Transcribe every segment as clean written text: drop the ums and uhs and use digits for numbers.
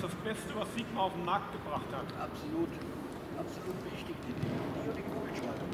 Das Beste, was Sigma auf den Markt gebracht hat. Absolut, absolut wichtig, die Technologie und die Kugelschreitung.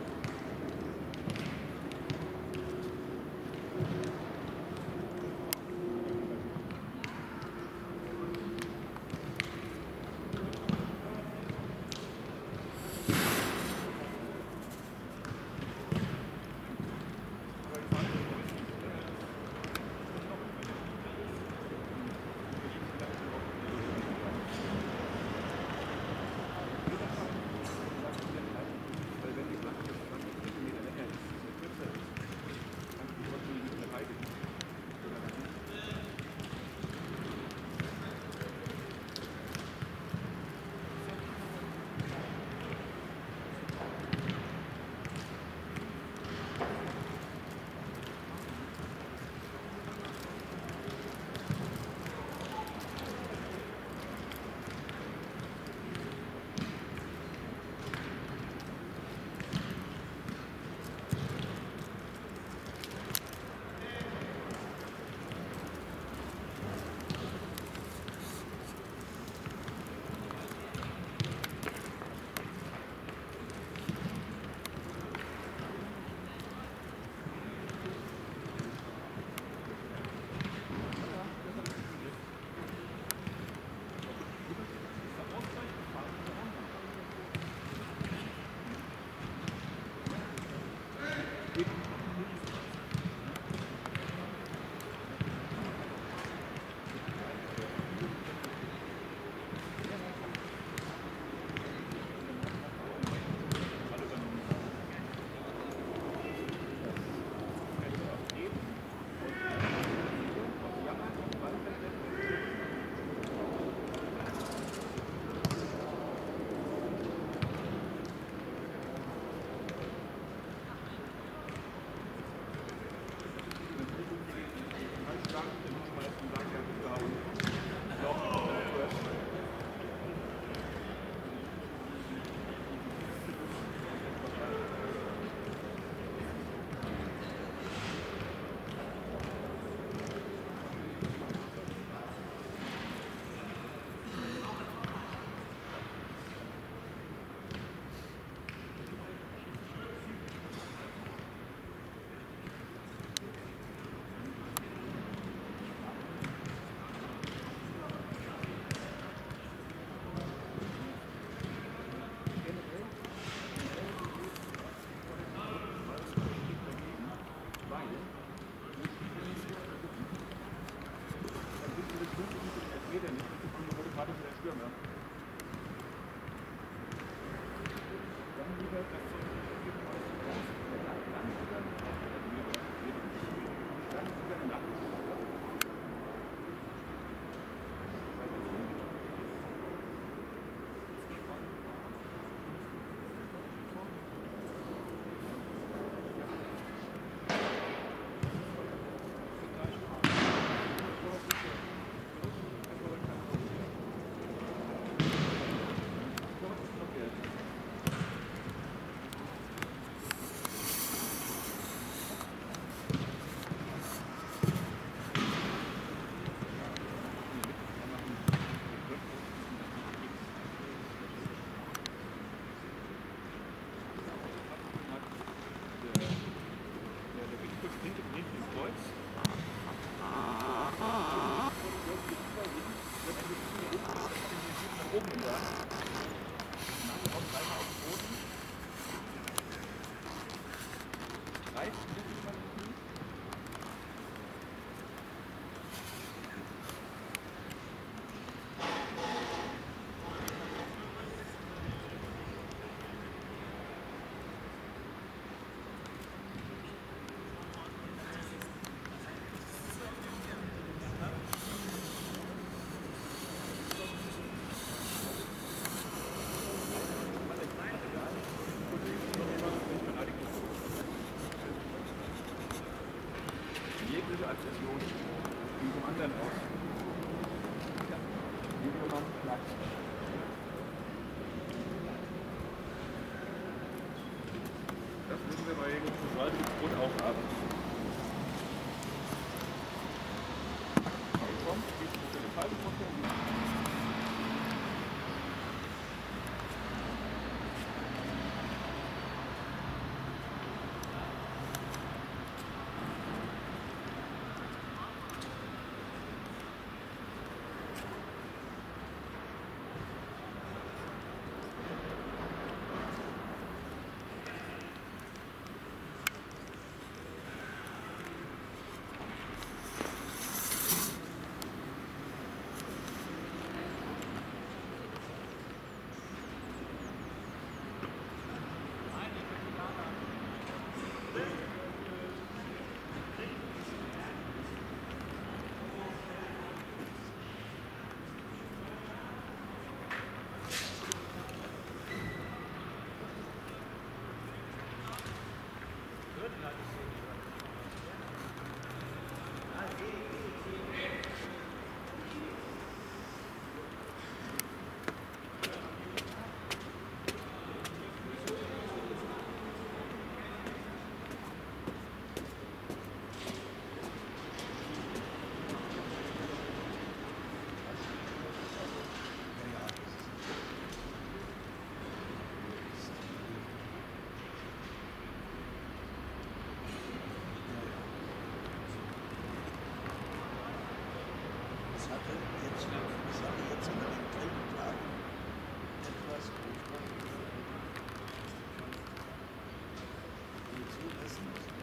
Thank you.